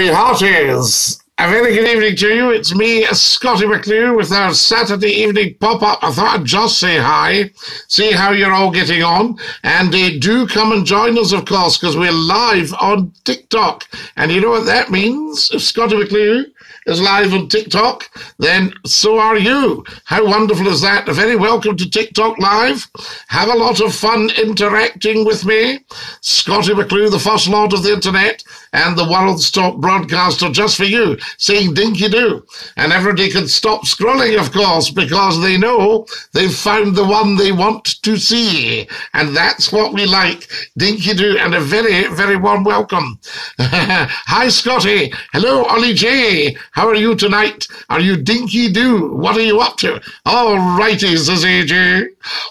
Hearties, a very good evening to you. It's me, Scottie McClue, with our Saturday evening pop-up. I thought I'd just say hi, see how you're all getting on, and do come and join us, of course, because we're live on TikTok. And you know what that means? If Scottie McClue is live on TikTok, then so are you. How wonderful is that? Very welcome to TikTok Live. Have a lot of fun interacting with me. Scottie McClue, the first lord of the internet and the world's top broadcaster, just for you, saying Dinky-Doo. And everybody can stop scrolling, of course, because they know they've found the one they want to see. And that's what we like, Dinky-Doo, and a very, very warm welcome. Hi, Scottie. Hello, Ollie J. How are you tonight? Are you Dinky-Doo? What are you up to? All righty, says AJ.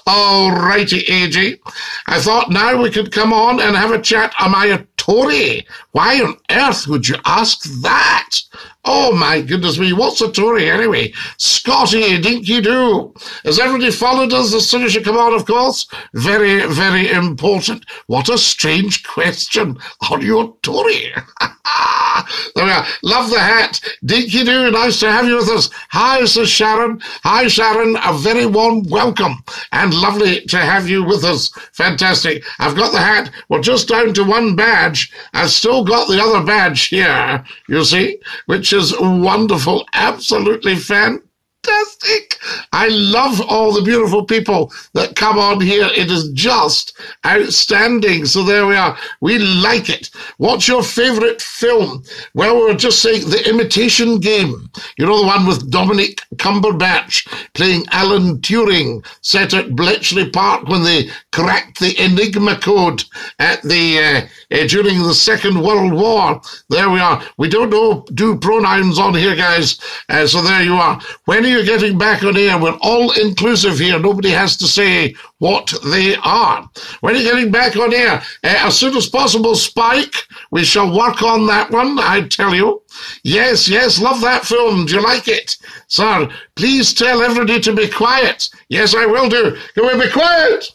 All righty, AJ. I thought now we could come on and have a chat. Am I a Tory? Why on earth would you ask that? Oh, my goodness me. What's a Tory anyway? Scottie, Dinky-Doo. Has everybody followed us as soon as you come on, of course? Very, very important. What a strange question. Are you a Tory? There we are. Love the hat. Dinky-Doo, nice to have you with us. Hi, says Sharon. Hi, Sharon. A very warm welcome and lovely to have you with us. Fantastic. I've got the hat. We're just down to one badge. I've still got the other badge here, you see, which is wonderful, absolutely fantastic. I love all the beautiful people that come on here. It is just outstanding. So there we are. We like it. What's your favourite film? Well, we were just saying The Imitation Game. You know, the one with Dominic Cumberbatch playing Alan Turing, set at Bletchley Park when they cracked the Enigma code at the during the Second World War. There we are. We don't do pronouns on here, guys. So there you are. When are you getting back on air? We're all inclusive here. Nobody has to say what they are. When are you getting back on air? As soon as possible, Spike. We shall work on that one, I tell you. Yes, yes, love that film. Do you like it? Sir, please tell everybody to be quiet. Yes, I will do. Can we be quiet?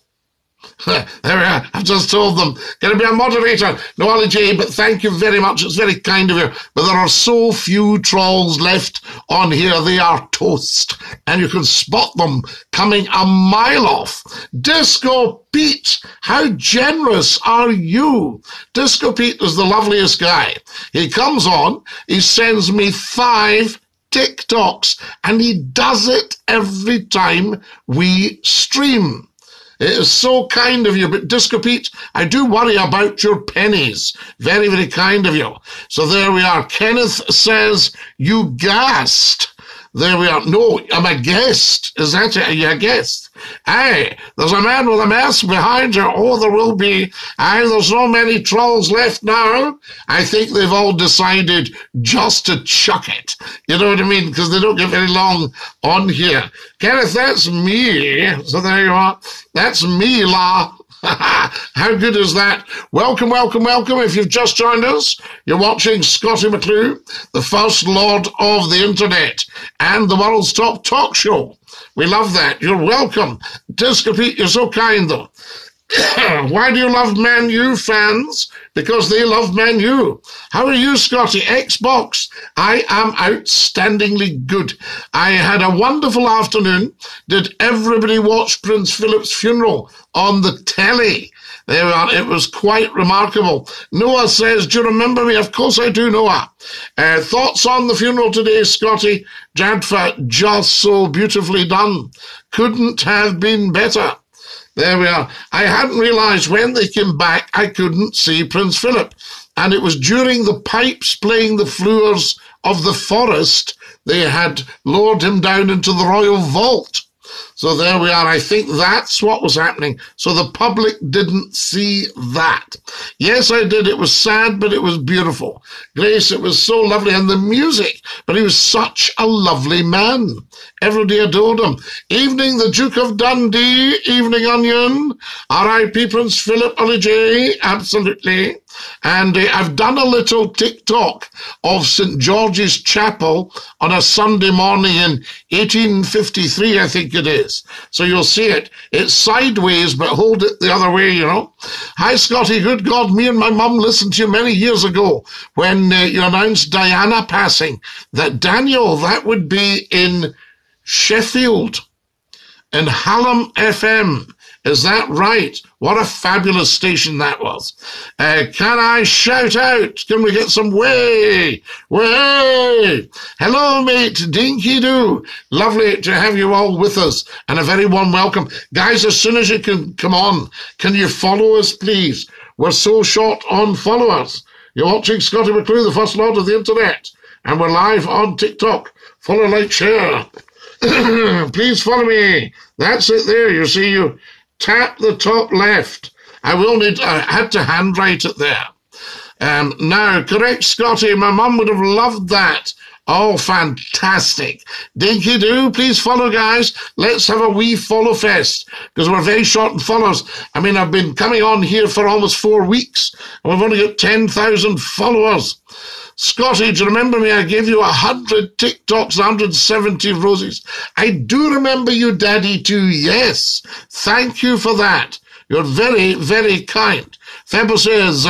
There we are. I've just told them. Going to be a moderator. No, Ollie J, but thank you very much. It's very kind of you. But there are so few trolls left on here. They are toast. And you can spot them coming a mile off. Disco Pete, how generous are you? Disco Pete is the loveliest guy. He comes on. He sends me 5 TikToks. And he does it every time we stream. It is so kind of you, but Disco Pete, I do worry about your pennies. Very, very kind of you. So there we are. Kenneth says, you gassed. There we are. No, I'm a guest. Is that it? Are you a guest? Aye, there's a man with a mask behind you. Oh, there will be. Aye, there's no many trolls left now. I think they've all decided just to chuck it. You know what I mean? Because they don't get very long on here. Kenneth, that's me. So there you are. That's me, la. How good is that? Welcome, welcome, welcome. If you've just joined us, you're watching Scottie McClue, the first lord of the internet and the world's top talk show. We love that. You're welcome. Disco Pete, you're so kind, though. Why do you love Man U fans? Because they love Man U. How are you, Scottie? Xbox. I am outstandingly good. I had a wonderful afternoon. Did everybody watch Prince Philip's funeral on the telly? There we are. It was quite remarkable. Noah says, do you remember me? Of course I do, Noah. Thoughts on the funeral today, Scottie? Jadfa, just so beautifully done. Couldn't have been better. There we are. I hadn't realised when they came back, I couldn't see Prince Philip. And it was during the pipes playing the Fleurs of the Forest, they had lowered him down into the Royal Vault. So there we are. I think that's what was happening. So the public didn't see that. Yes, I did. It was sad, but it was beautiful. Grace, it was so lovely. And the music. But he was such a lovely man. Everybody adored him. Evening, the Duke of Dundee. Evening, Onion. R.I.P. Prince Philip, Ollie J. Absolutely. And I've done a little TikTok of St. George's Chapel on a Sunday morning in 1853, I think it is. is. So you'll see it. It's sideways, but hold it the other way, you know. Hi, Scotty. Good God, me and my mum listened to you many years ago when you announced Diana passing. That Daniel, that would be in Sheffield and Hallam FM. Is that right? What a fabulous station that was. Can I shout out? Can we get some way? Way! Hello, mate. Dinky-Doo. Lovely to have you all with us, and a very warm welcome. Guys, as soon as you can come on, can you follow us, please? We're so short on followers. You're watching Scottie McClue, the First Lord of the Internet, and we're live on TikTok. Follow, like, share. Please follow me. That's it there. You see, you tap the top left. I had to handwrite it there. Now, correct, Scotty. My mum would have loved that. Oh, fantastic. Dinky-Doo, please follow, guys. Let's have a wee follow fest, because we're very short on followers. I mean, I've been coming on here for almost 4 weeks, and we've only got 10,000 followers. Scotty, do you remember me? I gave you 100 TikToks, 170 roses. I do remember you, Daddy, too, yes. Thank you for that. You're very, very kind. Febo says,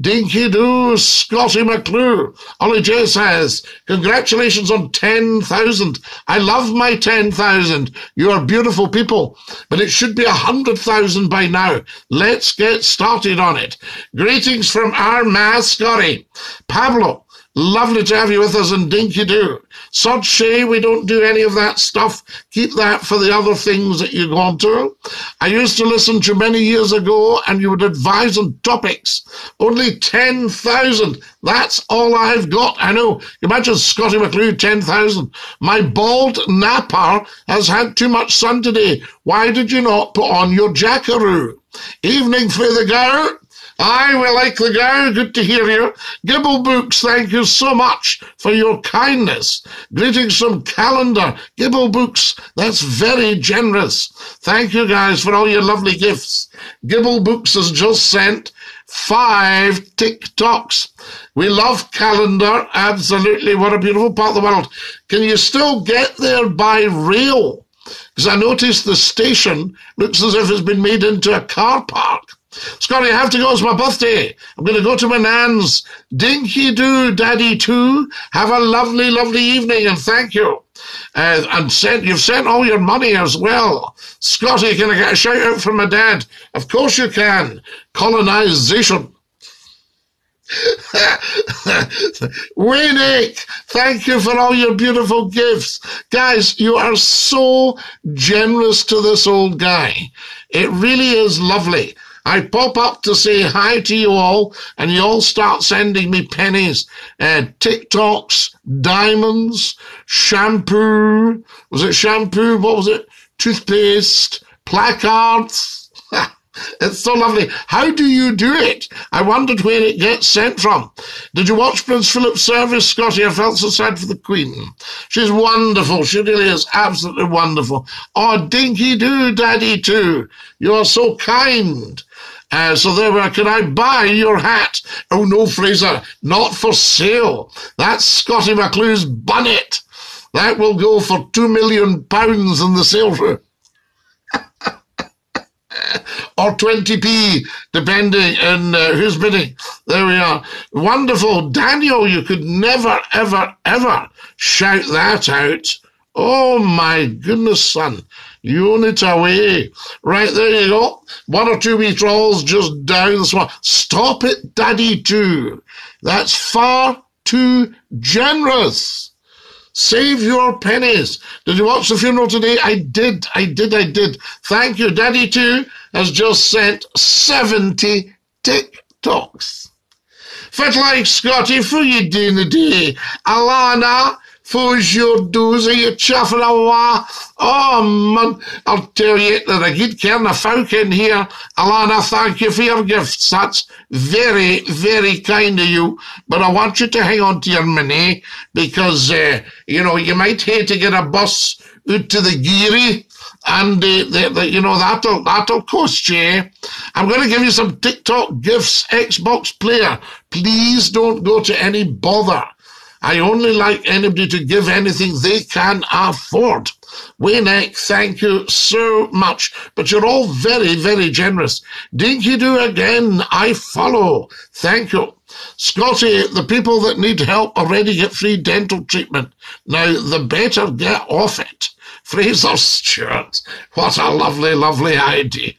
Dinky-Doo, Scottie McClue. Ollie J says, congratulations on 10,000. I love my 10,000. You are beautiful people, but it should be 100,000 by now. Let's get started on it. Greetings from Armagh, Scotty. Pablo, lovely to have you with us, and Dinky-Doo. Sod Shea, we don't do any of that stuff. Keep that for the other things that you go on to. I used to listen to many years ago, and you would advise on topics. Only 10,000. That's all I've got. I know. Imagine Scottie McClue, 10,000. My bald napper has had too much sun today. Why did you not put on your jackaroo? Evening for the girl. Aye, we like the go. Good to hear you. Gibble Books, thank you so much for your kindness. Greetings from Calendar. Gibble Books, that's very generous. Thank you, guys, for all your lovely gifts. Gibble Books has just sent 5 TikToks. We love Calendar. Absolutely. What a beautiful part of the world. Can you still get there by rail? Because I noticed the station looks as if it's been made into a car park. Scotty, I have to go. It's my birthday. I'm going to go to my nan's. Dinky-Doo, Daddy too. Have a lovely, lovely evening, and thank you. You've sent all your money as well. Scotty, can I get a shout-out from my dad? Of course you can. Colonization. Winnick, thank you for all your beautiful gifts. Guys, you are so generous to this old guy. It really is lovely. I pop up to say hi to you all, and you all start sending me pennies, TikToks, diamonds, shampoo. Was it shampoo? What was it? Toothpaste, placards. It's so lovely. How do you do it? I wondered where it gets sent from. Did you watch Prince Philip's service, Scotty? I felt so sad for the Queen. She's wonderful. She really is absolutely wonderful. Oh, Dinky-Doo, Daddy too. You are so kind. So there we are. Can I buy your hat? Oh, no, Fraser. Not for sale. That's Scotty McClue's bonnet. That will go for £2 million in the sale room. Or 20p, depending on who's bidding. There we are. Wonderful. Daniel, you could never, ever, ever shout that out. Oh, my goodness, son. Unit away. Right, there you go. 1 or 2 wee trolls just down the swamp. Stop it, Daddy, too. That's far too generous. Save your pennies. Did you watch the funeral today? I did. Thank you. Daddy too has just sent 70 TikToks. Fit like Scotty, for you doing the day. Alana, fo's your dozy, you chuffing awa. Oh, man, I'll tell you that a good kern of folk in here. Alana, thank you for your gifts. That's very, very kind of you. But I want you to hang on to your money because, you might hate to get a bus out to the Geary. And, that'll cost you. I'm going to give you some TikTok gifts, Xbox player. Please don't go to any bother. I only like anybody to give anything they can afford. Wayneck, thank you so much. But you're all very, very generous. Dinky-Doo again, I follow. Thank you. Scotty, the people that need help already get free dental treatment. Now, the better get off it. Fraser Stewart, what a lovely, lovely idea.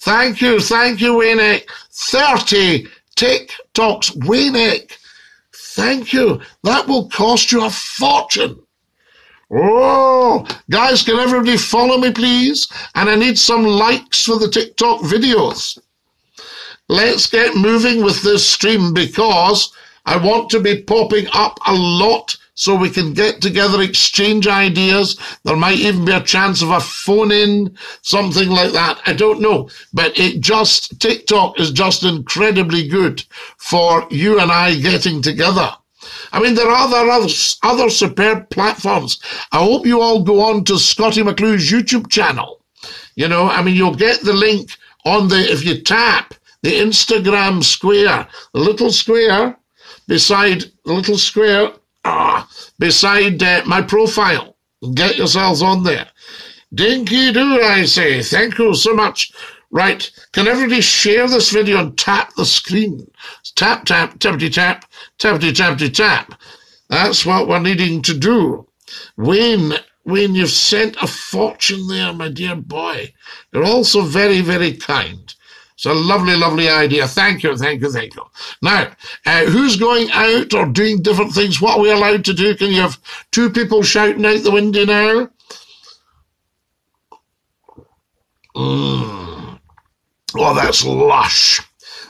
Thank you, Wayneck. 30 TikToks, Wayneck. Thank you. That will cost you a fortune. Oh, guys, can everybody follow me, please? And I need some likes for the TikTok videos. Let's get moving with this stream because I want to be popping up a lot so we can get together, exchange ideas. There might even be a chance of a phone-in, something like that. I don't know. But it just, TikTok is just incredibly good for you and I getting together. I mean, there are other superb platforms. I hope you all go on to Scottie McClue's YouTube channel. You know, I mean, you'll get the link on the, if you tap the Instagram square, the little square beside, my profile. Get yourselves on there. Dinky-Doo, I say. Thank you so much. Right, can everybody share this video and tap the screen? Tap, tap, tappity, tap, tappity, tappity, tap. That's what we're needing to do. Wayne, you've sent a fortune there, my dear boy. You're also very, very kind. It's a lovely, lovely idea. Thank you, thank you, thank you. Now, who's going out or doing different things? What are we allowed to do? Can you have two people shouting out the window now? Oh, that's lush.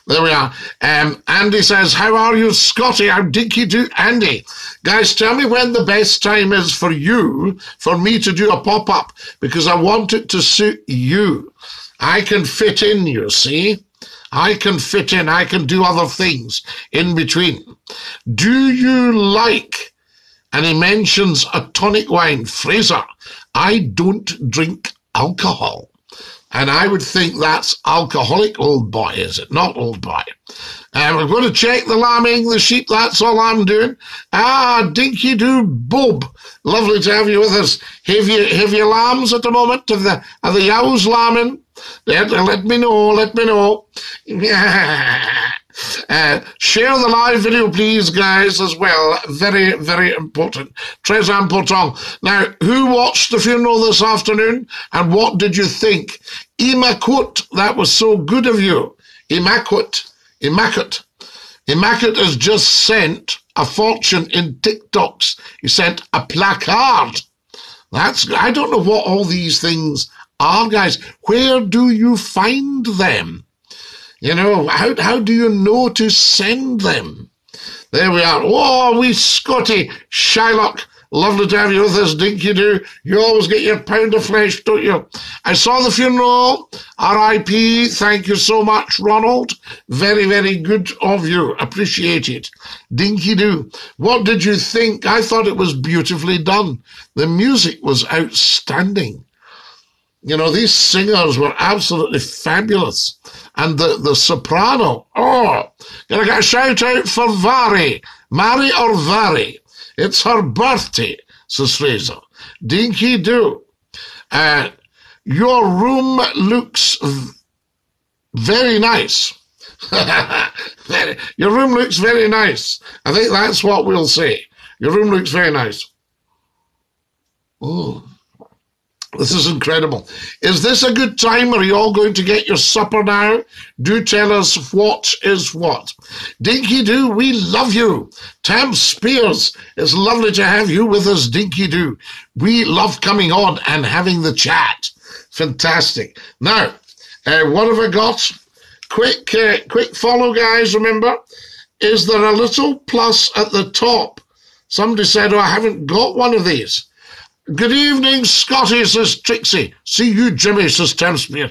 There we are. Andy says, how are you, Scotty? I'm Dinky-Doo, Andy. Guys, tell me when the best time is for you, for me to do a pop-up, because I want it to suit you. I can fit in, you see. I can fit in. I can do other things in between. Do you like, and he mentions a tonic wine, Fraser, I don't drink alcohol. And I would think that's alcoholic, old boy, is it? Not old boy. I'm going to check the lambing, the sheep. That's all I'm doing. Ah, Dinky-Doo Bob. Lovely to have you with us. Have you lambs at the moment? Are the yows lambing? Let me know, let me know. Share the live video, please, guys, as well. Very, very important. Très important. Now, who watched the funeral this afternoon, and what did you think? Imakut, that was so good of you. Imakut has just sent a fortune in TikToks. He sent a placard. That's, I don't know what all these things are, guys. Where do you find them? You know, how do you know to send them? There we are. Oh, we Scotty, Shylock, lovely to have you with us, Dinky-Doo. You always get your pound of flesh, don't you? I saw the funeral, RIP, thank you so much, Ronald. Very, very good of you, appreciate it. Dinky-Doo, what did you think? I thought it was beautifully done. The music was outstanding. You know, these singers were absolutely fabulous. And the soprano, oh, gonna get a shout out for Vari. Mari or Vari? It's her birthday, says Fraser. Dinky-Doo. Your room looks very nice. Your room looks very nice. I think that's what we'll say. Your room looks very nice. Oh. This is incredible. Is this a good time? Are you all going to get your supper now? Do tell us what is what. Dinky-Doo, we love you. Tam Spears, it's lovely to have you with us, Dinky-Doo. We love coming on and having the chat. Fantastic. Now, what have I got? Quick follow, guys, remember. Is there a little plus at the top? Somebody said, oh, I haven't got one of these. Good evening, Scotty, says Trixie. See you, Jimmy, says Tamspear.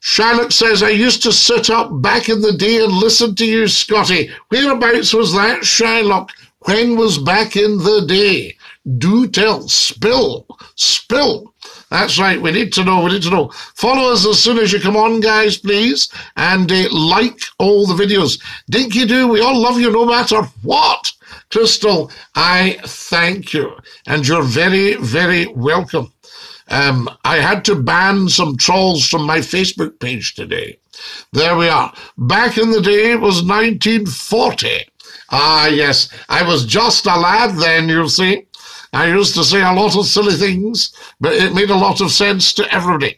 Charlotte says, I used to sit up back in the day and listen to you, Scotty. Whereabouts was that, Shylock? When was back in the day? Do tell. Spill. That's right. We need to know. Follow us as soon as you come on, guys, please. And like all the videos. Dinky-Doo, we all love you no matter what. Crystal, I thank you, and you're very, very welcome. I had to ban some trolls from my Facebook page today. There we are. Back in the day, it was 1940. Ah, yes, I was just a lad then, you see. I used to say a lot of silly things, but it made a lot of sense to everybody.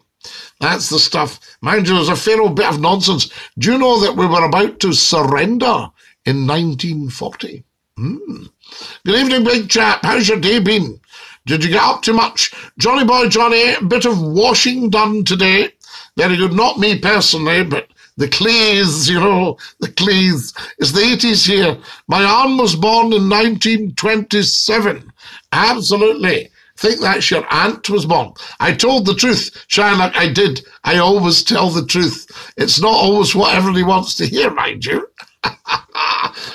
That's the stuff. Mind you, there's a fair old bit of nonsense. Do you know that we were about to surrender in 1940? Good evening, big chap. How's your day been? Did you get up too much? Johnny boy, Johnny, a bit of washing done today. Very good. Not me personally, but the clays, you know, the clays. It's the 80s here. My aunt was born in 1927. Absolutely. Think that's your aunt was born. I told the truth, Shylock, I did. I always tell the truth. It's not always what everybody wants to hear, mind you.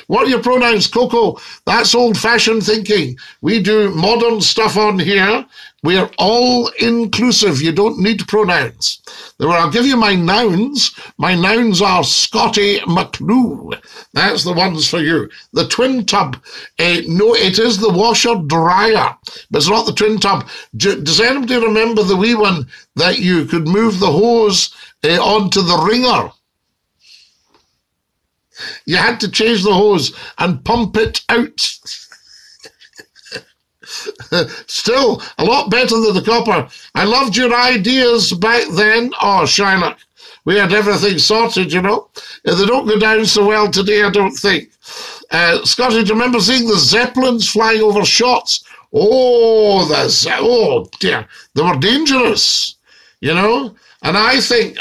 What are your pronouns, Coco? That's old-fashioned thinking. We do modern stuff on here. We're all inclusive. You don't need pronouns. I'll give you my nouns. My nouns are Scottie McClue. That's the ones for you. The twin tub. No, it is the washer-dryer, but it's not the twin tub. Does anybody remember the wee one that you could move the hose onto the wringer? You had to change the hose and pump it out. Still, a lot better than the copper. I loved your ideas back then. Oh, Shylock, we had everything sorted, you know. They don't go down so well today, I don't think. Scotty, do you remember seeing the Zeppelins flying over Shotts? Oh, oh dear. They were dangerous, you know. And I think,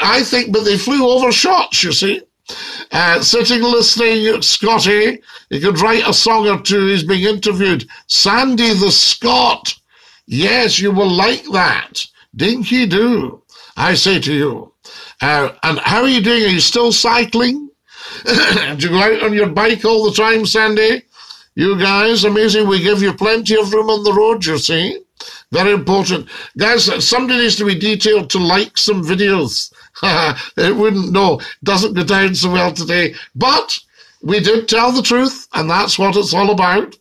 but they flew over Shotts, you see. Sitting listening, Scotty, he could write a song or two. He's being interviewed. Sandy the Scot. Yes, you will like that. Dinky-Doo, I say to you. And how are you doing? Are you still cycling? Do you go out on your bike all the time, Sandy? You guys, amazing. We give you plenty of room on the road, you see. Very important. Guys, somebody needs to be detailed to like some videos. It wouldn't, no, doesn't go down so well today. But we did tell the truth, and that's what it's all about.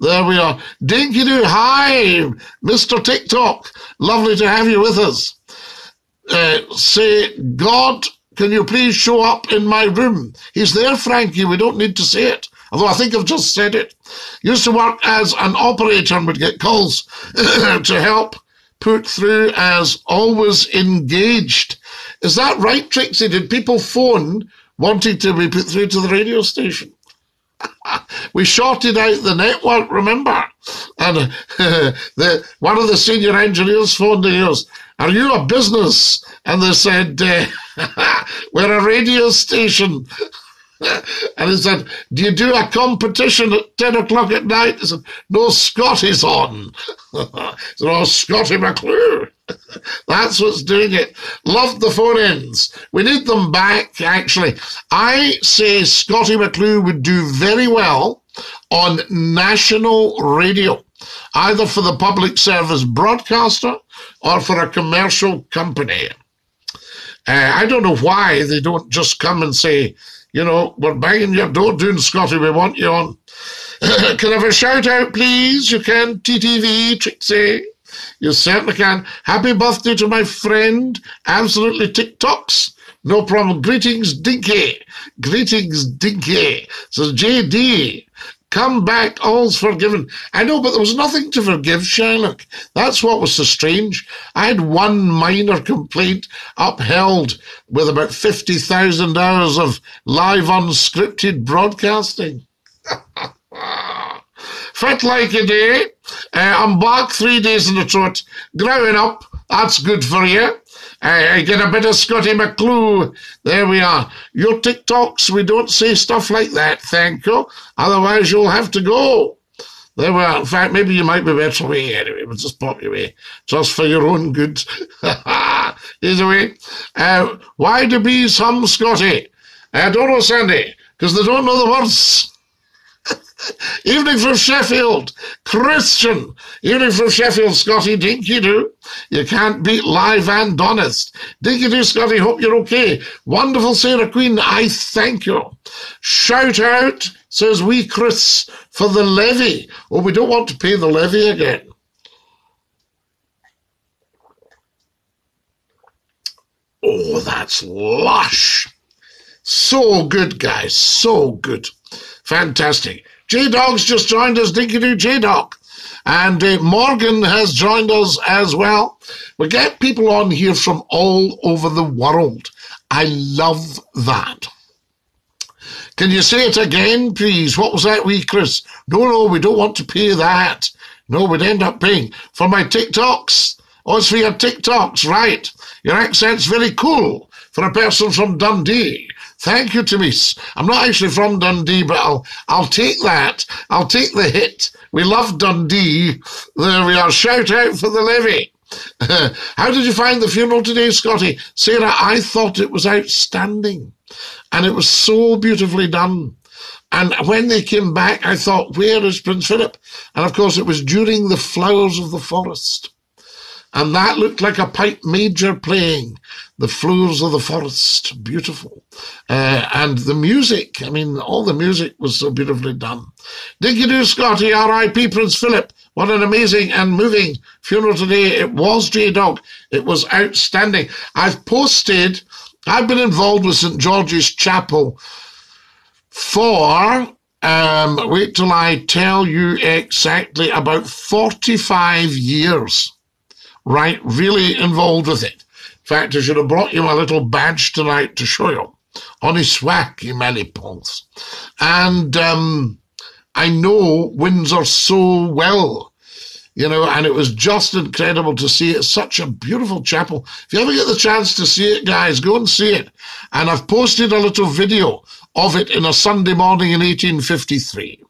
There we are. Dinky-Doo, hi, Mr. TikTok. Lovely to have you with us. Say, God, can you please show up in my room? He's there, Frankie. We don't need to say it. Although I think I've just said it. Used to work as an operator and would get calls to help put through as always engaged. Is that right, Trixie? Did people phone wanting to be put through to the radio station? We shorted out the network, remember? And one of the senior engineers phoned and goes, "Are you a business?" And they said, "We're a radio station." And he said, "Do you do a competition at 10 o'clock at night?" He said, "No, Scottie's on." I said, "Oh, Scottie McClue." That's what's doing it. Love the phone-ins. We need them back, actually. I say Scottie McClue would do very well on national radio, either for the public service broadcaster or for a commercial company. I don't know why they don't just come and say, "You know, we're banging your door down, Scottie. We want you on." Can I have a shout-out, please? You can. TTV, Trixie. You certainly can. Happy birthday to my friend. Absolutely TikToks. No problem. Greetings, Dinky. Greetings, Dinky. So, JD, come back. All's forgiven. I know, but there was nothing to forgive, Shylock. That's what was so strange. I had one minor complaint upheld with about 50,000 hours of live unscripted broadcasting. Fit like a day. I'm back 3 days in a trot. Growing up, that's good for you. I get a bit of Scottie McClue. There we are. Your TikToks, we don't say stuff like that, thank you. Otherwise, you'll have to go. There we are. In fact, maybe you might be better away anyway. We'll just pop you away. Just for your own good. Either way. Why do bees hum, Scottie? I don't know, Sandy, because they don't know the words. Evening from Sheffield, Christian. Evening from Sheffield, Scotty, Dinky-Doo. You can't beat live and honest. Dinky-Doo, Scotty, hope you're okay. Wonderful Sarah Queen, I thank you. Shout out, says wee Chris, for the levy. Oh, we don't want to pay the levy again. Oh, that's lush. So good, guys. So good. Fantastic. J-Dog's just joined us. Dinky-Doo, J-Dog. And Morgan has joined us as well. We get people on here from all over the world. I love that. Can you say it again, please? What was that, wee Chris? No, no, we don't want to pay that. No, we'd end up paying. For my TikToks. Oh, it's for your TikToks, right. Your accent's very cool for a person from Dundee. Thank you, Tamis. I'm not actually from Dundee, but I'll take that. I'll take the hit. We love Dundee. There we are. Shout out for the levy. How did you find the funeral today, Scotty? Sarah, I thought it was outstanding. And it was so beautifully done. And when they came back, I thought, where is Prince Philip? And, of course, it was during the Flowers of the Forest. And that looked like a pipe major playing, the Flowers of the Forest, beautiful. And the music, I mean, all the music was so beautifully done. Dinky-Doo, Scotty, R.I.P. Prince Philip. What an amazing and moving funeral today. It was, J-Dog. It was outstanding. I've been involved with St. George's Chapel for, wait till I tell you exactly, about 45 years. Right, really involved with it. In fact, I should have brought you my little badge tonight to show you. On his swack, he many pulls. And I know Windsor so well, you know, and it was just incredible to see. It's such a beautiful chapel. If you ever get the chance to see it, guys, go and see it. And I've posted a little video of it in a Sunday morning in 1853.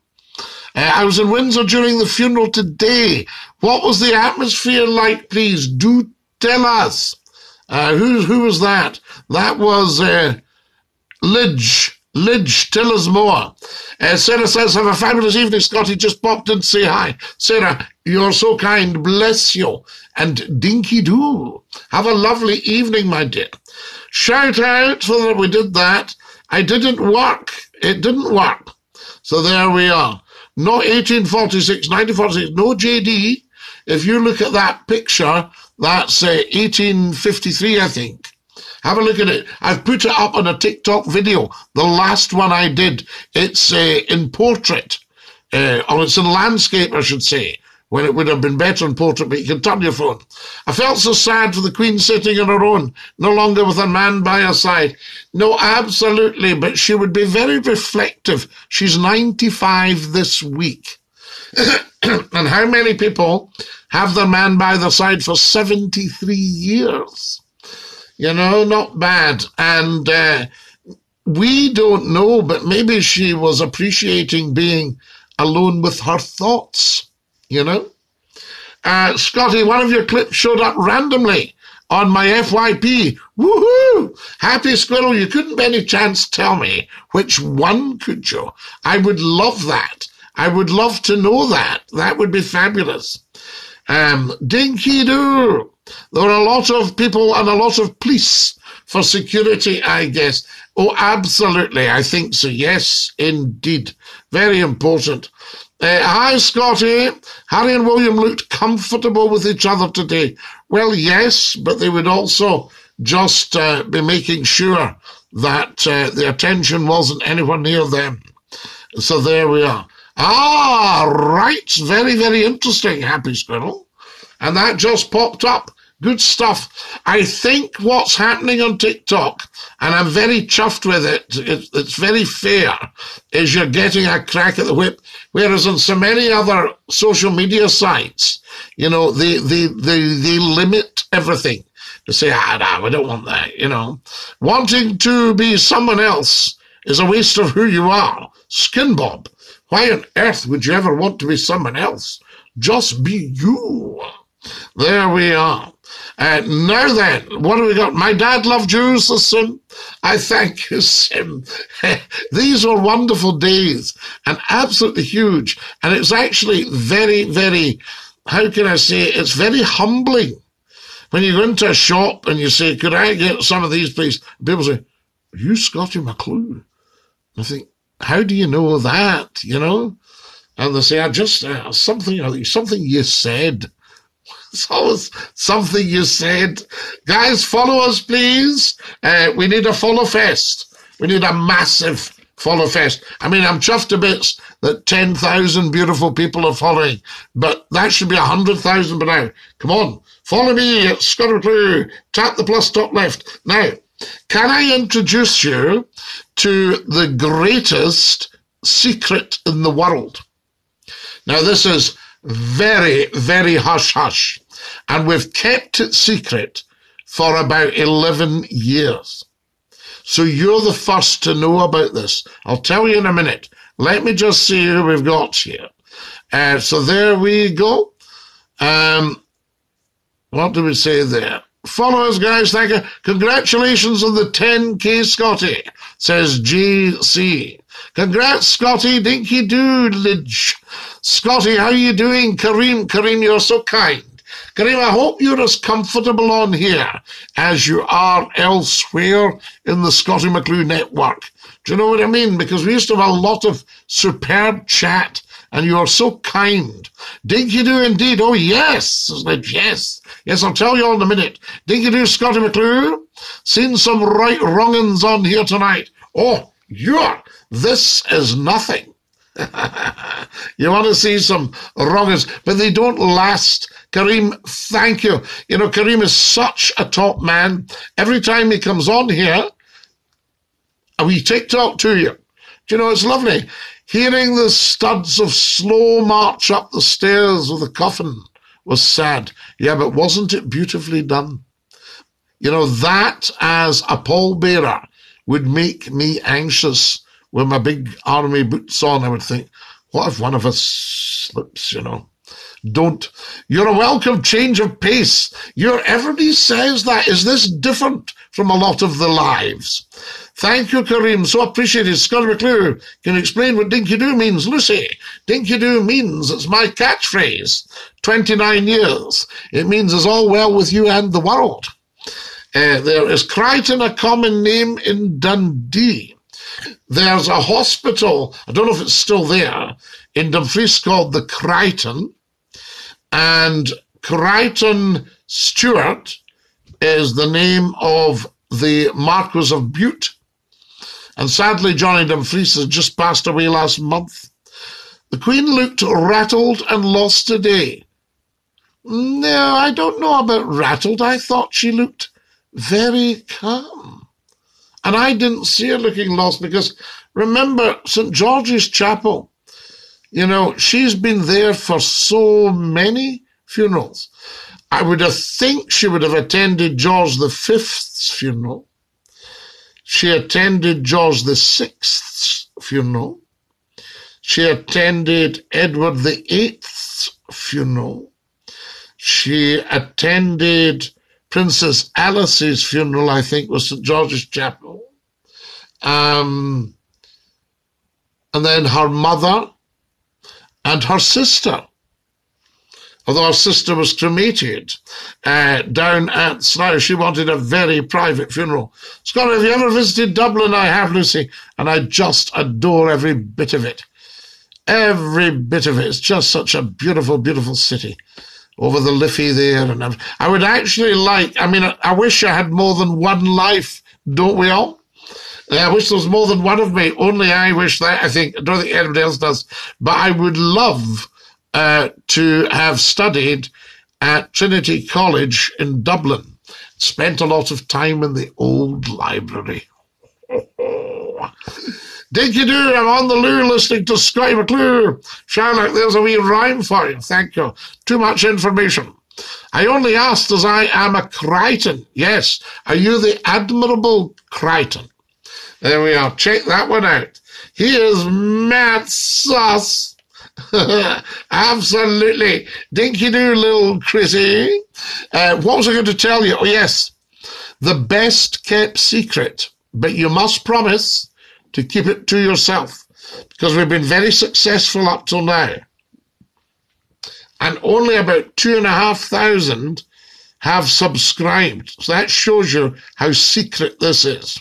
I was in Windsor during the funeral today. What was the atmosphere like, please? Do tell us. Who was that? That was Lidge. Lidge, tell us more. Sarah says, have a fabulous evening, Scotty. Just popped in to say hi. Sarah, you're so kind. Bless you. And Dinky-Doo, have a lovely evening, my dear. Shout out for that we did that. I didn't work. It didn't work. So there we are. Not 1846, 1946, no JD. If you look at that picture, that's 1853, I think. Have a look at it. I've put it up on a TikTok video, the last one I did. It's in portrait, or it's in landscape, I should say, when it would have been better in portrait, but you can turn your phone. I felt so sad for the Queen sitting on her own, no longer with a man by her side. No, absolutely, but she would be very reflective. She's 95 this week. And how many people have their man by their side for 73 years? You know, not bad. And we don't know, but maybe she was appreciating being alone with her thoughts. You know, Scotty, one of your clips showed up randomly on my FYP. Woohoo! Happy squirrel, you couldn't by any chance tell me which one, could you? I would love that. I would love to know that. That would be fabulous. Dinky-Doo. There were a lot of people and a lot of police for security, I guess. Oh, absolutely. I think so. Yes, indeed. Very important. Hi, Scotty. Harry and William looked comfortable with each other today. Well, yes, but they would also just be making sure that the attention wasn't anywhere near them. So there we are. Ah, right. Very, very interesting, Happy Squirrel. And that just popped up. Good stuff. I think what's happening on TikTok, and I'm very chuffed with it, it's very fair, is you're getting a crack at the whip. Whereas on so many other social media sites, you know, they limit everything. They say, we don't want that, you know. Wanting to be someone else is a waste of who you are. Skin Bob. Why on earth would you ever want to be someone else? Just be you. There we are. Now then, what have we got? My dad loved Jews, the Sim. I thank you, Sim. These were wonderful days and absolutely huge. And it's actually very, very, how can I say, it's very humbling. When you go into a shop and you say, could I get some of these, please? People say, are you Scottie McClue? I think, how do you know that, you know? And they say, I just, something you said. It's always something you said. Guys, follow us, please. We need a follow fest. We need a massive follow fest. I mean, I'm chuffed to bits that 10,000 beautiful people are following, but that should be 100,000 by now. Come on, follow me at Scottie McClue. Tap the plus top left. Now, can I introduce you to the greatest secret in the world? Now, this is very, very hush-hush. And we've kept it secret for about 11 years. So you're the first to know about this. I'll tell you in a minute. Let me just see who we've got here. So there we go. What do we say there? Follow us, guys. Thank you. Congratulations on the 10K, Scottie, says GC. Congrats, Scottie. Dinky-Doo. Scottie, how are you doing? Kareem, you're so kind. Kareem, I hope you're as comfortable on here as you are elsewhere in the Scottie McClue network. Do you know what I mean? Because we used to have a lot of superb chat, and you are so kind. Dinky-Doo indeed. Oh, yes. Yes. Yes, I'll tell you all in a minute. Dinky-Doo, Scottie McClue. Seen some right wrongins on here tonight. Oh, you're... This is nothing. You want to see some wrongers, but they don't last. Kareem, thank you. You know, Kareem is such a top man. Every time he comes on here, we TikTok to you. Do you know, it's lovely. Hearing the studs of slow march up the stairs of the coffin was sad. Yeah, but wasn't it beautifully done? You know, that as a pallbearer would make me anxious. With my big army boots on, I would think, what if one of us slips, you know? Don't. You're a welcome change of pace. Everybody says that. Is this different from a lot of the lives? Thank you, Kareem. So appreciated. Scottie McClue, can you explain what Dinky-Doo means? Lucy, Dinky-Doo means, it's my catchphrase, 29 years. It means it's all well with you and the world. There is Crichton, a common name in Dundee. There's a hospital, I don't know if it's still there, in Dumfries called the Crichton, and Crichton Stewart is the name of the Marquis of Bute, and sadly Johnny Dumfries has just passed away last month. The Queen looked rattled and lost today. No, I don't know about rattled. I thought she looked very calm. And I didn't see her looking lost because, remember, St. George's Chapel, you know, she's been there for so many funerals. I would have think she would have attended George V's funeral. She attended George VI's funeral. She attended Edward VIII's funeral. She attended... Princess Alice's funeral, I think, was St. George's Chapel. And then her mother and her sister, although her sister was cremated down at Slough. She wanted a very private funeral. Scottie, have you ever visited Dublin? I have, Lucy, and I just adore every bit of it. Every bit of it. It's just such a beautiful, beautiful city. Over the Liffey there. And I would actually like, I mean, I wish I had more than one life, don't we all? I wish there was more than one of me. Only I wish that, I think. I don't think anybody else does. But I would love to have studied at Trinity College in Dublin. Spent a lot of time in the old library. Dinky-Doo, I'm on the loo listening to Scottie McClue. Charlotte, there's a wee rhyme for you. Thank you. Too much information. I only asked as I am a Crichton. Yes. Are you the admirable Crichton? There we are. Check that one out. He is mad sus. Absolutely. Dinky-Doo, little Chrissy. What was I going to tell you? Oh, yes. The best kept secret, but you must promise to keep it to yourself, because we've been very successful up till now. And only about 2,500 have subscribed. So that shows you how secret this is.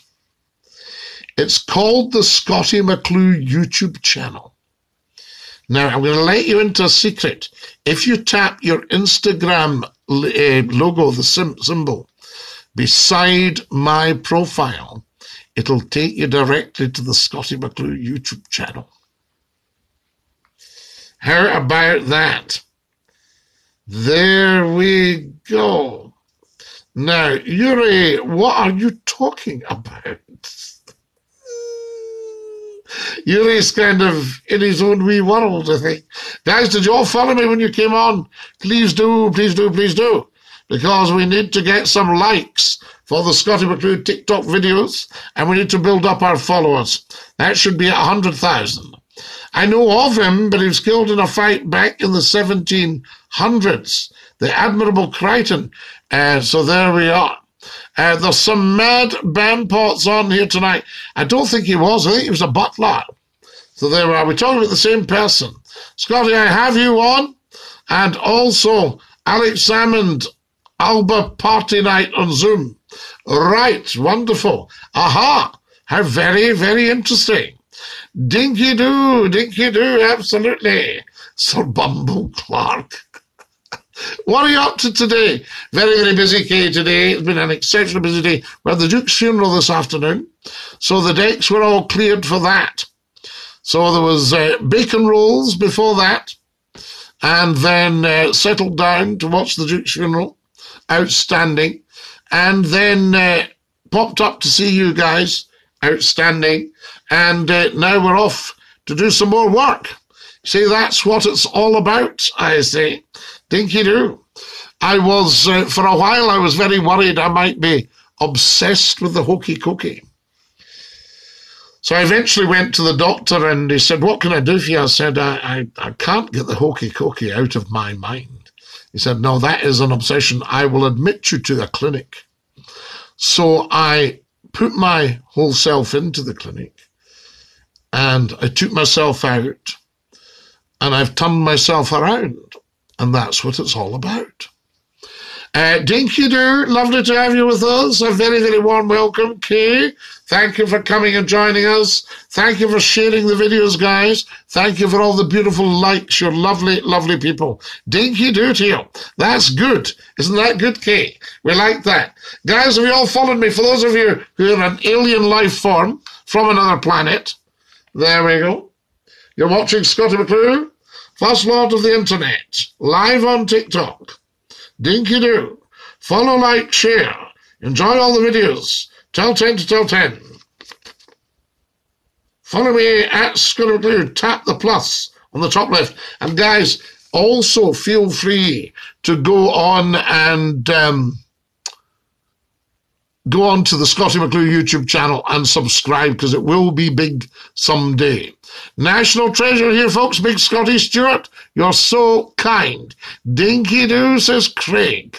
It's called the Scottie McClue YouTube channel. Now, I'm going to let you into a secret. If you tap your Instagram logo, the symbol, beside my profile, it'll take you directly to the Scottie McClue YouTube channel. How about that? There we go. Now, Yuri, what are you talking about? Yuri's kind of in his own wee world, I think. Guys, did you all follow me when you came on? Please do, please do, please do. Because we need to get some likes for the Scottie McClue TikTok videos, and we need to build up our followers. That should be 100,000. I know of him, but he was killed in a fight back in the 1700s. The Admirable Crichton. So there we are. There's some mad bampots on here tonight. I don't think he was. I think he was a butler. So there we are. We're talking about the same person. Scottie, I have you on. And also, Alex Salmond, Alba Party night on Zoom. Right. Wonderful. Aha. How very, very interesting. Dinky-Doo. Dinky-Doo. Absolutely. Sir Bumble Clark. What are you up to today? Very, very busy, Kay, today. It's been an exceptionally busy day. We had the Duke's funeral this afternoon, so the decks were all cleared for that. So there was bacon rolls before that, and then settled down to watch the Duke's funeral. Outstanding. And then popped up to see you guys. Outstanding. And now we're off to do some more work. See, that's what it's all about, I say. Dinky-Doo. I was, for a while, I was very worried I might be obsessed with the hokey-cokey. So I eventually went to the doctor and he said, what can I do for you? I said, I can't get the hokey-cokey out of my mind. He said, no, that is an obsession. I will admit you to the clinic. So I put my whole self into the clinic and I took myself out and I've turned myself around. And that's what it's all about. Dinky-Doo, lovely to have you with us. A very, very warm welcome, Kay. Thank you for coming and joining us. Thank you for sharing the videos, guys. Thank you for all the beautiful likes. You're lovely, lovely people. Dinky-Doo to you. That's good. Isn't that good, Kay? We like that. Guys, have you all followed me? For those of you who are an alien life form from another planet, there we go. You're watching Scottie McClue, First Lord of the Internet, live on TikTok. Dinky-Doo. Follow, like, share. Enjoy all the videos. Tell 10 to tell 10. Follow me at Scottie McClue. Tap the plus on the top left. And guys, also feel free to go on and go on to the Scottie McClue YouTube channel and subscribe, because it will be big someday. National treasure here, folks. Big Scottie Stewart, you're so kind. Dinky-Doo, says Craig.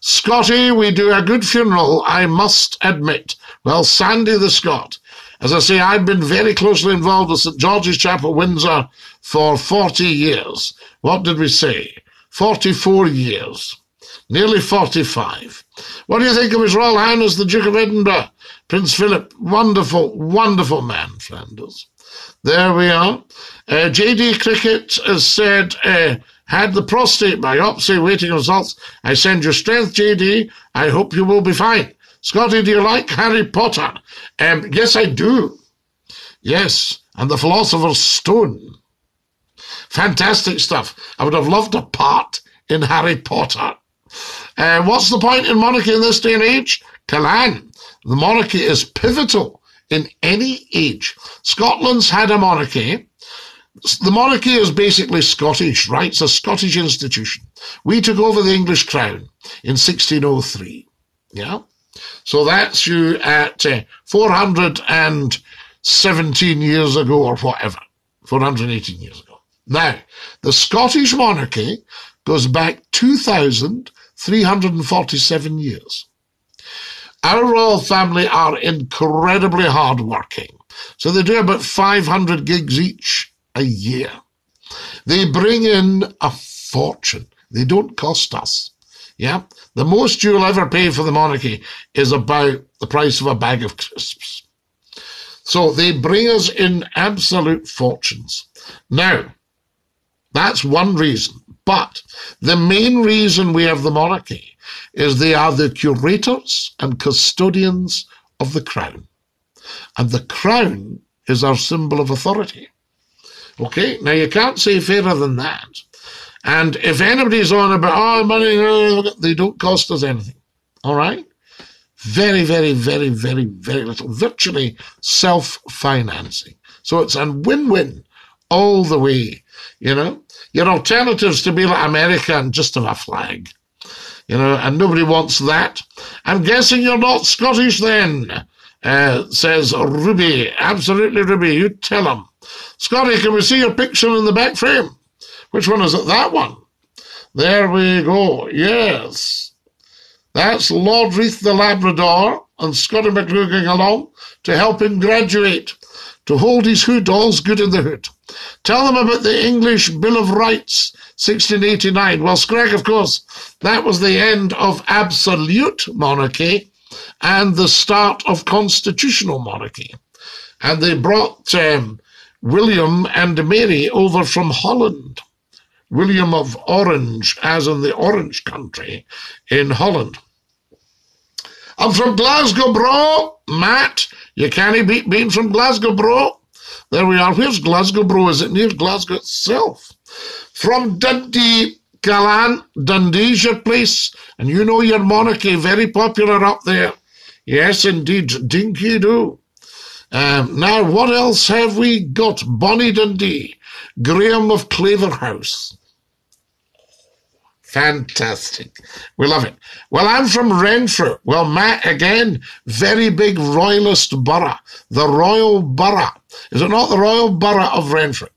Scottie, we do a good funeral, I must admit. Well, Sandy the Scot. As I say, I've been very closely involved with St. George's Chapel, Windsor, for 40 years. What did we say? 44 years. Nearly 45. What do you think of His Royal Highness, the Duke of Edinburgh? Prince Philip, wonderful, wonderful man, Flanders. There we are. JD Cricket has said, had the prostate biopsy, waiting results. I send you strength, JD. I hope you will be fine. Scottie, do you like Harry Potter? Yes, I do. Yes, and the Philosopher's Stone. Fantastic stuff. I would have loved a part in Harry Potter. What's the point in monarchy in this day and age? Kalan. The monarchy is pivotal in any age. Scotland's had a monarchy. The monarchy is basically Scottish, right? It's a Scottish institution. We took over the English crown in 1603. Yeah? So that's you at 417 years ago or whatever. 418 years ago. Now, the Scottish monarchy goes back 2,347 years. Our royal family are incredibly hardworking, so they do about 500 gigs each a year. They bring in a fortune. They don't cost us. Yeah, the most you'll ever pay for the monarchy is about the price of a bag of crisps. So they bring us in absolute fortunes. Now, that's one reason. But the main reason we have the monarchy is they are the curators and custodians of the crown. And the crown is our symbol of authority. Okay, now you can't say fairer than that. And if anybody's on about, oh, money, they don't cost us anything. All right? Very, very, very, very, very little. Virtually self-financing. So it's a win-win all the way, you know. Your alternatives to be like America and just have a flag, you know, and nobody wants that. I'm guessing you're not Scottish then, says Ruby. Absolutely, Ruby. You tell them. Scotty, can we see your picture in the back frame? Which one is it? That one. There we go. Yes. That's Lord Reith the Labrador and Scottie McClue going along to help him graduate, to hold his hood, all's good in the hood. Tell them about the English Bill of Rights, 1689. Well, Scrag, of course, that was the end of absolute monarchy and the start of constitutional monarchy. And they brought William and Mary over from Holland. William of Orange, as in the Orange Country in Holland. I'm from Glasgow, bro. Matt, you can't beat being from Glasgow, bro. There we are. Where's Glasgow, bro? Is it near Glasgow itself? From Dundee, Callan. Dundee's your place. And you know your monarchy, very popular up there. Yes, indeed. Dinky-Doo. Now, what else have we got? Bonnie Dundee, Graham of Claverhouse. Fantastic. We love it. Well, I'm from Renfrew. Well, Matt, again, very big royalist borough. The Royal Borough. Is it not the Royal Borough of Renfrew?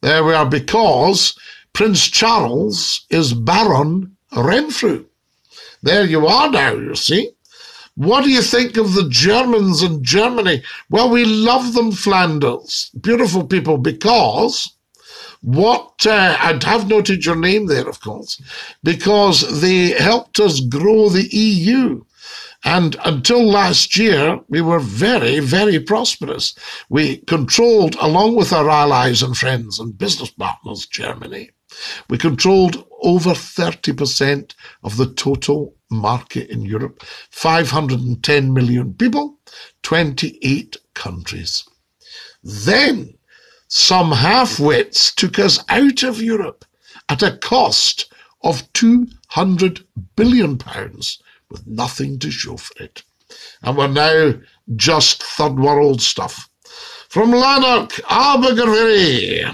There we are, because Prince Charles is Baron Renfrew. There you are now, you see. What do you think of the Germans in Germany? Well, we love them, Flanders. Beautiful people, because what, I have noted your name there, of course, because they helped us grow the EU. And until last year, we were very, very prosperous. We controlled, along with our allies and friends and business partners, Germany, we controlled over 30% of the total market in Europe, 510 million people, 28 countries. Then some half-wits took us out of Europe at a cost of £200 billion with nothing to show for it. And we're now just third-world stuff. From Lanark, Abergavenny.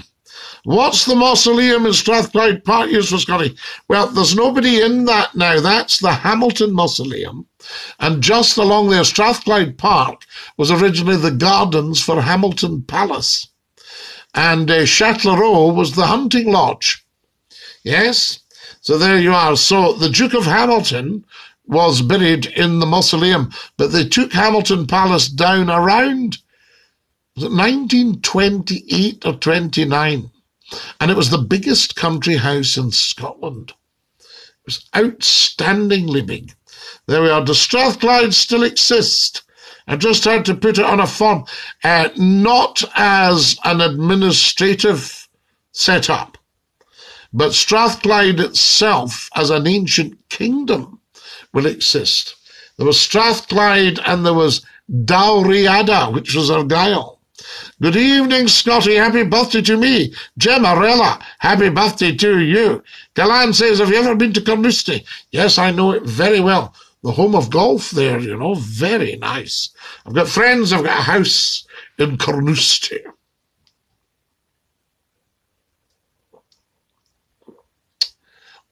What's the mausoleum in Strathclyde Park used for, Scotty? Well, there's nobody in that now. That's the Hamilton Mausoleum. And just along there, Strathclyde Park was originally the gardens for Hamilton Palace. And Châtellerault was the hunting lodge. Yes? So there you are. So the Duke of Hamilton was buried in the mausoleum, but they took Hamilton Palace down around, was it 1928 or 29? And it was the biggest country house in Scotland. It was outstandingly big. There we are. Does Strathclyde still exist? I just had to put it on a form. Not as an administrative setup, but Strathclyde itself as an ancient kingdom will exist. There was Strathclyde and there was Dalriada, which was Argyll. Good evening, Scotty. Happy birthday to me. Gemarella, happy birthday to you. Galan says, have you ever been to Carnoustie? Yes, I know it very well. The home of golf there, you know, very nice. I've got friends, I've got a house in Carnoustie.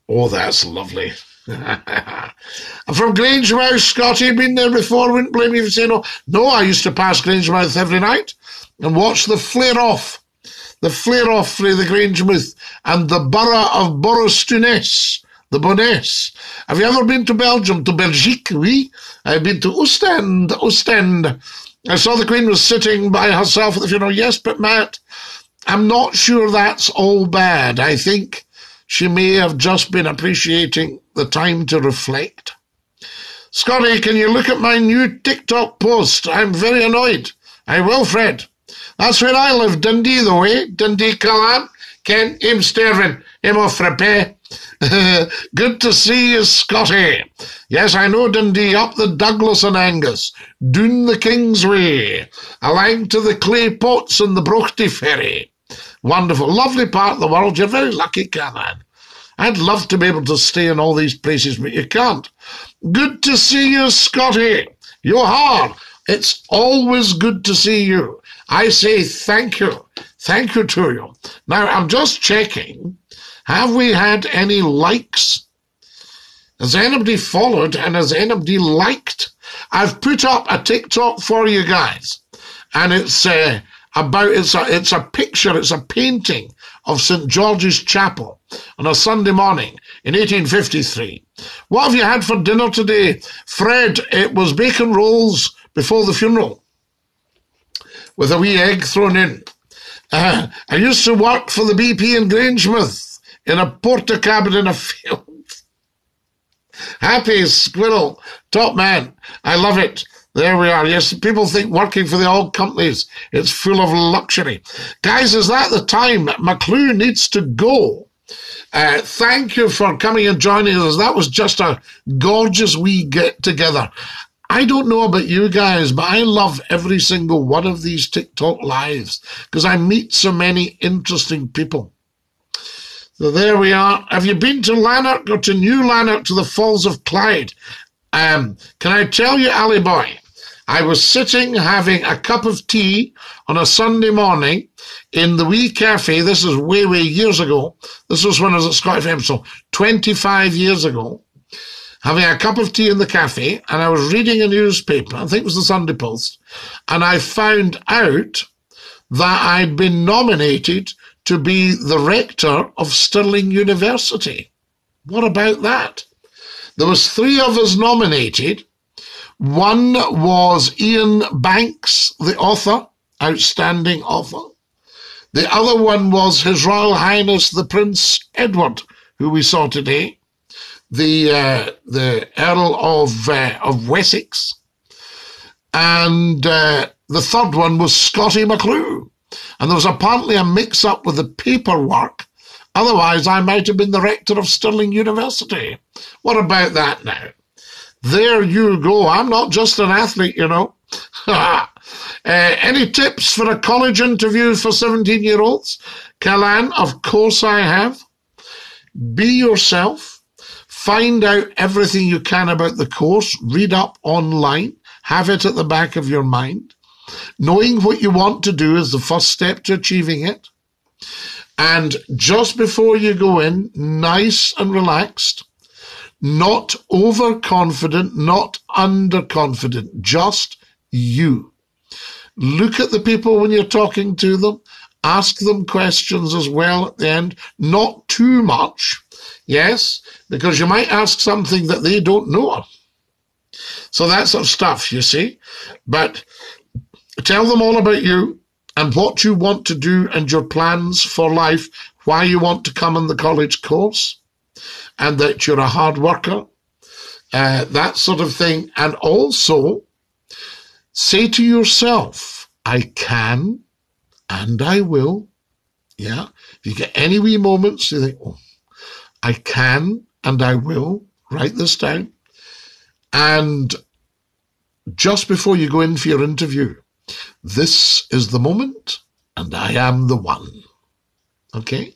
Oh, that's lovely. I'm from Grangemouth, Scotty. Been there before, wouldn't blame you for saying no. No, I used to pass Grangemouth every night and watch the flare-off. the flare-off frae the Grangemouth, and the borough of Borrow-Stouness, the Boness. Have you ever been to Belgium, to Belgique? Oui. I've been to Ostend, Ostend. I saw the Queen was sitting by herself at the funeral. Yes, but Matt, I'm not sure that's all bad. I think she may have just been appreciating the time to reflect. Scotty, can you look at my new TikTok post? I'm very annoyed. I will, Fred. That's where I live, Dundee, though, eh? Dundee, Callan, Kent, Imstervin, Imofrape. Good to see you, Scotty. Yes, I know Dundee, up the Douglas and Angus, doon the Kingsway, along to the clay pots and the Brochty Ferry. Wonderful, lovely part of the world. You're very lucky, Callan. I'd love to be able to stay in all these places, but you can't. Good to see you, Scotty. You are. It's always good to see you. I say thank you. Thank you to you. Now, I'm just checking. Have we had any likes? Has anybody followed and has anybody liked? I've put up a TikTok for you guys. And it's a picture, it's a painting of St. George's Chapel on a Sunday morning in 1853. What have you had for dinner today? Fred, it was bacon rolls before the funeral with a wee egg thrown in. I used to work for the BP in Grangemouth in a porter cabin in a field. Happy squirrel, top man. I love it. There we are. Yes, people think working for the oil companies, it's full of luxury. Guys, is that the time? McClue needs to go. Thank you for coming and joining us. That was just a gorgeous wee get-together. I don't know about you guys, but I love every single one of these TikTok lives because I meet so many interesting people. So there we are. Have you been to Lanark or to New Lanark, to the Falls of Clyde? Can I tell you, Ali boy, I was sitting having a cup of tea on a Sunday morning in the wee cafe. This is way, way years ago. This was when I was at Scottie FM, so 25 years ago, having a cup of tea in the cafe, and I was reading a newspaper, I think it was the Sunday Post, and I found out that I'd been nominated to be the rector of Stirling University. What about that? There was three of us nominated. One was Ian Banks, the author, outstanding author. The other one was His Royal Highness the Prince Edward, who we saw today, the Earl of Wessex, and the third one was Scottie McClue. And there was apparently a mix-up with the paperwork. Otherwise, I might have been the rector of Stirling University. What about that now? There you go. I'm not just an athlete, you know. Any tips for a college interview for 17-year-olds? Callan, of course I have. Be yourself. Find out everything you can about the course. Read up online. Have it at the back of your mind. Knowing what you want to do is the first step to achieving it. And just before you go in, nice and relaxed, not overconfident, not underconfident, just you. Look at the people when you're talking to them. Ask them questions as well at the end. Not too much, yes, because you might ask something that they don't know. So that sort of stuff, you see. But tell them all about you and what you want to do and your plans for life, why you want to come in the college course, and that you're a hard worker, that sort of thing. And also, say to yourself, I can and I will. Yeah, if you get any wee moments, you think, oh, I can and I will. Write this down. And just before you go in for your interview, this is the moment, and I am the one. Okay?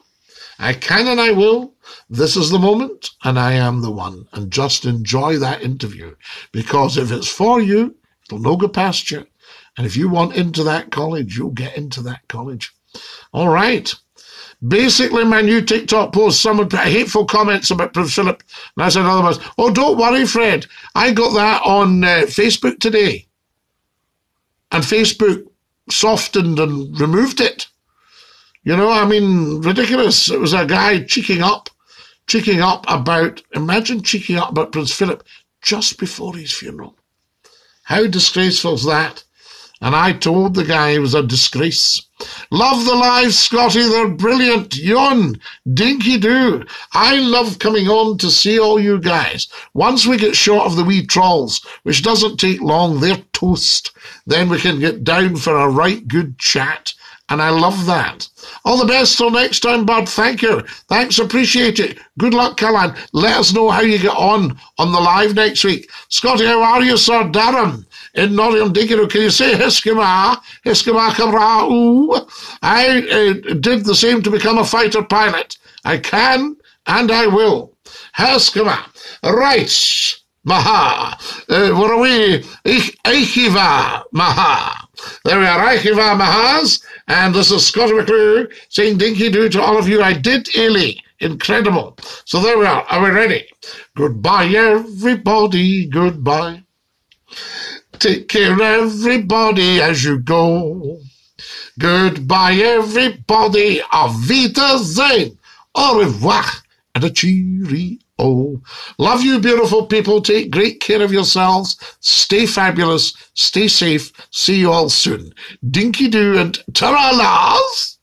I can and I will. This is the moment, and I am the one. And just enjoy that interview, because if it's for you, it'll no go past you. And if you want into that college, you'll get into that college. All right. Basically, my new TikTok post, someone put hateful comments about Prince Philip, and I said, in other words, oh, don't worry, Fred. I got that on Facebook today. And Facebook softened and removed it. You know, I mean, ridiculous. It was a guy imagine cheeking up about Prince Philip just before his funeral. How disgraceful is that? And I told the guy he was a disgrace. Love the live, Scotty. They're brilliant. Yon, Dinky-Doo. I love coming on to see all you guys. Once we get short of the wee trolls, which doesn't take long, they're toast. Then we can get down for a right good chat. And I love that. All the best till next time, bud. Thank you. Thanks, appreciate it. Good luck, Callan. Let us know how you get on the live next week. Scotty, how are you, sir? Darren in Nottingham. Dinky-Doo, can you say Hiskima? Hiskima Kabra, ooh. I did the same to become a fighter pilot. I can and I will. Hiskima. Right. Maha. Where are we? Eichiva. Maha. There we are. Eichiva Mahas. And this is Scottie McClue saying Dinky-Doo to all of you. I did illy. Incredible. So there we are. Are we ready? Goodbye, everybody. Goodbye. Take care, everybody, as you go. Goodbye, everybody. Auf Wiedersehen. Au revoir. And a cheerio. Love you, beautiful people. Take great care of yourselves. Stay fabulous. Stay safe. See you all soon. Dinky-Doo and ta-ra-las.